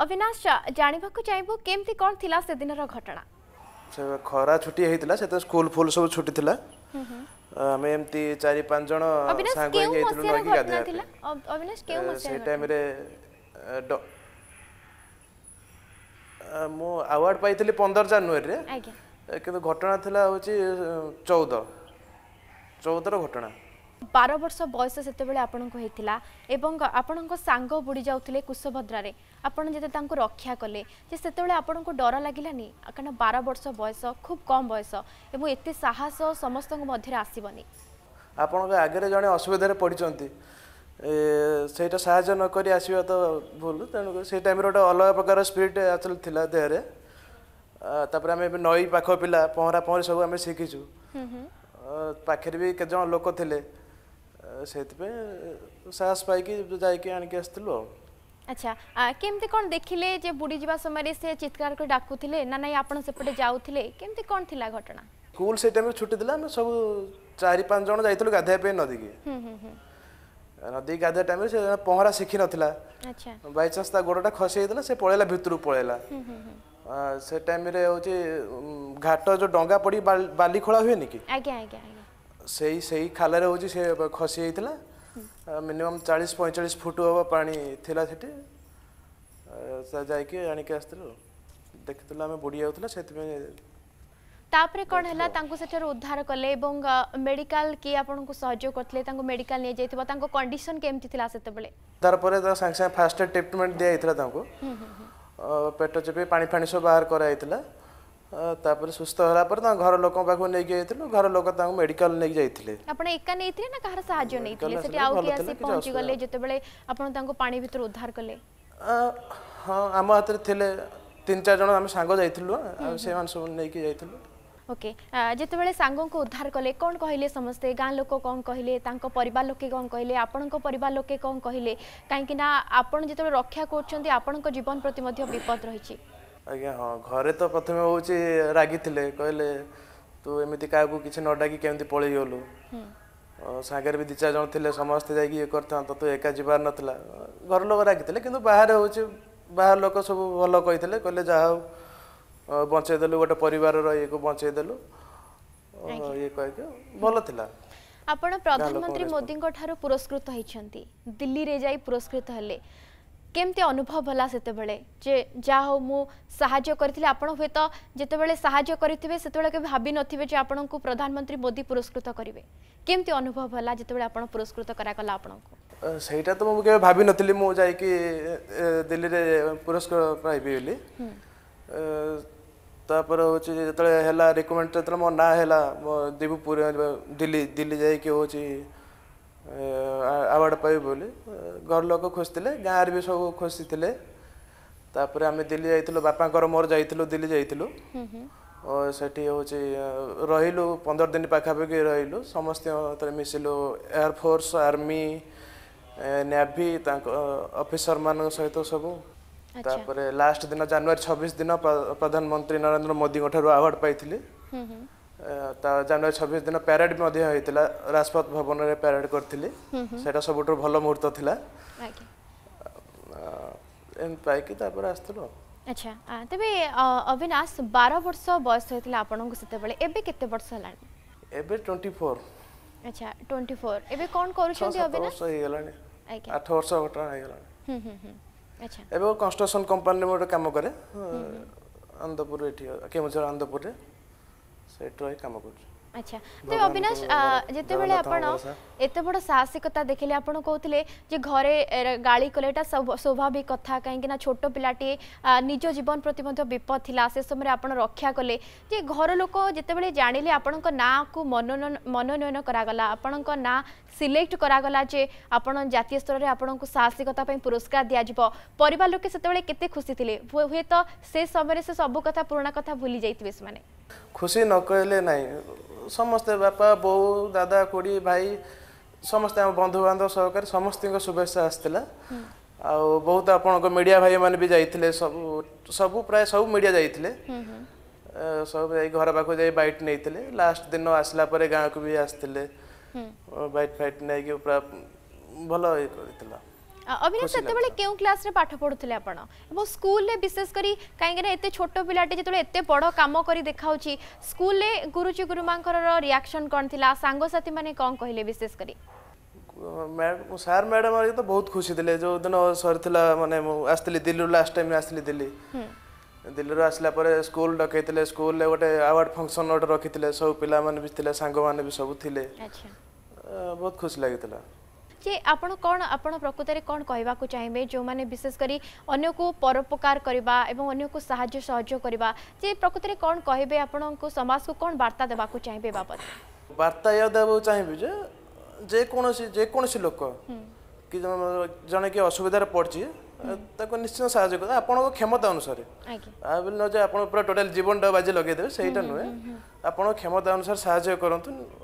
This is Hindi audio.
अविनाश जानिबा को चाहबो केमती कोन थिला से दिनर घटना से खरा छुट्टी हेतिला से स्कूल फुल सब छुट्टी थिला हम एमती 4-5 जण सांग होई हेतिलु लगी गादे थिला। अविनाश केउ मसे से टाइम रे मो अवार्ड पाइतिले 15 जनवरी रे आज्ञा किंतु घटना थिला होची 14 रो घटना 12 वर्ष बयस सेते बेले आपन को हेतिला एवं आपन को सांग बुडी जाउथिले कुशभद्रा रे आपन जते तांको रक्षा कले जे सेते बेले आपन को डर लागिलानी कारण 12 वर्ष बयस खूब कम बयस एवं एते साहस समस्त को मध्ये आसीबनी आपन को आगे रे जने असुविधा रे पडिचंती सेटा सहाय्य न करी आसीबा तो बोलू तनो से टाइम रे अलग प्रकार स्पिरिट आचल थिला देह रे तापर हम नई पाखो पिला पहरा पहरी सब हम सिखिचू पाखर भी के जन लोक थिले साहस के अच्छा केमती कौन देखिले जे बुड़ी जीवा समय से चित्कार को डाकू थिले ना नहीं आपन सेपटे जाऊ थिले केमती कौन थिला घटना स्कूल से टाइम छुट्टी दिला हम सब 4-5 जण जाइतलु गाधे पे नदी के नदी गाधे टाइम से पहरा सिखि नथिला अच्छा बाय चांस ता गोडटा खसै दिला से पळेला भितरु पळेला से टाइम रे होची घाट जो डंगा पड़ी बाली खोला होय नेकी आगे आगे सही खाल रही से खसी जाता मिनिमम 40-45 फुट हम पानी थिला सेठी जाके आनिक देखते आम बुड़ी जाऊला से तापरे कोन हला तांको सेटर उद्धार कले एवं मेडिकल की आपन को सहयोग करथले तांको मेडिकल नै जायतिबा तांको कंडीशन केमथि थिला सेते बेले तार परे संग संग फास्ट ट्रीटमेंट दिया इथला तांको पेट चपे पानी फानी सब बाहर कराइतला तापर सुस्त होला पर ता घर लोक पाखो नै गए थिलु घर लोक ता मेडिकल नै गए थिले आपण एका नै थिले ना कहार सहाय्य नै थिले सेठी आउ के आसी पहुंची गले जते बेले आपण तांको पानी भीतर उद्धार कले हां हम हाथ थिले 3-4 जण हम सांगो जाय थिलु आ से मान सब नै के जाय थिलु ओके जते बेले सांगो को उद्धार कले कोन कहिले समस्त गां लोक कोन कहिले तांको परिवार लोक कोन कहिले आपण को परिवार लोक कोन कहिले काई कि ना आपण जते बेले रक्षा करछंती आपण को जीवन प्रति मध्य विपद रहिछि आज्ञा हाँ घरे तो प्रथम हूँ रागी थे कहले तू एमती क्या कि न डाक केमती पलि गलु सागर भी 2-4 जन थे समस्ते जाए करता तू एका जीवार नाला घर लोग रागी थे कि बाहर हूँ बाहर लोक सब भल कही कहले जा बचेदेलु गोटे परिवार ये को बचेदेलु ये कह भल था आपण प्रधानमंत्री मोदी ठार पुरस्कृत होती दिल्ली रे जाई पुरस्कृत हेले केमती अनुभव होला सेते बेले जे जा हो मु सहाय्य करथिले आपण होय त जते बेले सहाय्य करथिबे सेते बेले के भाबी नथिबे जे आपण को प्रधानमंत्री मोदी पुरस्कृत करिवे केमती अनुभव होला जते बेले आपण पुरस्कृत करा कला आपण को सेटा त मु के भाबी नथिले मु जाय कि दिल्ली रे पुरस्कार पाइबे बेले तापर होची जते हला रिकमेंड जते मो ना हला देवपुर दिल्ली जाय कि होची अवार्ड पाइबे बोले घर लोक खुश थे गाँव भी सब खुशी थे आम दिल्ली जाइलु बापा मोर जाइलु दिल्ली जाइलु और सेठी हूँ रहिलु 15 दिन पाखापाखि रहिलु समस्त मिसिलु एयरफोर्स आर्मी नेवी ऑफिसर मान सहित सब लास्ट दिन जनवरी 26 दिन प्रधानमंत्री नरेंद्र मोदी अवार्ड पाइली जनवरी 26 दिन पैरेड होता राजपथ भवन में पैरेड करी से सब भल मुहूर्त था पाई आसलु अच्छा तबे अविनाश 12 वर्ष बयस होता आपन को सेते बेले एबे केते वर्ष हलानी एबे 24 अच्छा 24 एबे कोन करूछन अविनाश सही हलानी 8 वर्ष होता है हलानी अच्छा एबे कंस्ट्रक्शन कंपनी में काम करे आनंदपुर एठी केमझर आनंदपुर रे काम अच्छा तो अविनाश जिते बेले एत बड़ साहसिकता देखिले आपण कहते जे घरे गाली कलेटा स्वाभाविक कथा कहीं छोट पिलाटी निज जीवन प्रति विपद थिला से समय आपण रक्षा कले जे घर लोक जिते बेले जानिले आपण ना को मनोनयन करागला आपण ना सिलेक्ट करागला जे आपण जातीय स्तर रे आपण को साहसिकता पे पुरस्कार दिया जिवो परिवार लोक सेते बेले केते खुशी थिले हुए तो से समय से सब कथा पुराना कथा भूली जाइतिबे माने खुशी न कहले नाही समस्ते बापा बो दादा कोड़ी भाई समस्ते हम बंधु बांधव सहकारी समस्त शुभेच्छा आसला बहुत आपन मीडिया भाई मान भी जाइए सब सब प्राय सब मीडिया जाइए सब जा घर पाक जा बैट नहीं लास्ट दिन आसला गाँव को भी आसते बैट फैट नहीं भल अविनाश सेतेबेले केउ क्लास रे पाठ पढुथिले आपण एवं स्कूल रे विशेष करी काई गरे एते छोटो पिलाटे जेतले एते बडो काम करी देखाउची स्कूल रे गुरुजी गुरुमांकर रिएक्शन कोन थिला सांगो साथी माने कोन कहिले विशेष करी मैडम सर मैडम तो बहुत खुशी दिले जो दिन सर थिला माने आस्तिले दिल्ली लास्ट टाइम आस्तिले दिल्ली दिल्ली आसला परे स्कूल डकैतिले स्कूल रे गोटे अवार्ड फंक्शन ओट रखितिले सब पिला माने बिथिले सांगो माने भी सब थिले अच्छा बहुत खुश लागितला जे आपण कोन आपण प्रकृति रे कोन कहबा को चाहिबे जो माने विशेष करी अन्य को परोपकार करबा एवं अन्य को सहायता सहयोग करबा जे प्रकृति रे कोन कहबे आपण को समाज को कोन वार्ता देबा को चाहिबे बाबत वार्ता या देबो चाहिबे जे कोनोसी लोक कि जने के असुविधा रे पड़छि ताको निश्चय सहायता कर आपण को क्षमता अनुसार आ बिल न जे आपण पूरा टोटल जीवन बाजी लगे देबे सेटा नय आपण क्षमता अनुसार सहायता करंतु